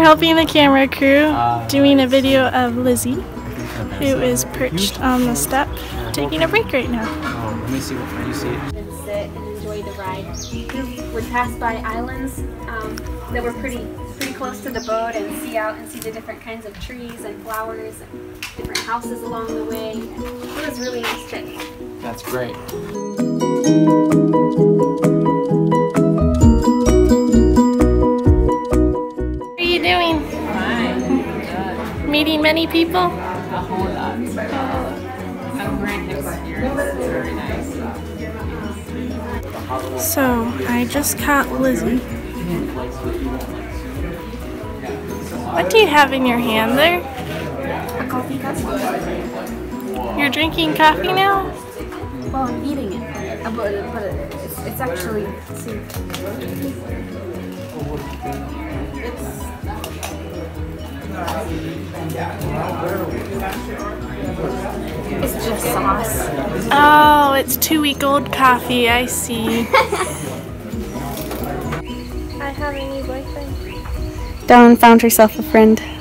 We're helping the camera crew doing a video of Lizzie, who is perched on the step, taking a break right now. Oh, let me see what can you see. And sit and enjoy the ride. We passed by islands that were pretty close to the boat, and see out and see the different kinds of trees and flowers and different houses along the way. It was really nice trip. That's great. What are you doing? Fine. Meeting many people? A whole lot. I'm wearing different ears. It's very nice. So, I just caught Lizzie. What do you have in your hand there? A coffee cup. You're drinking coffee now? Well, I'm eating it, but it's actually soup. It's just sauce. Oh, it's 2-week-old coffee, I see. I have a new boyfriend. Dawn found herself a friend.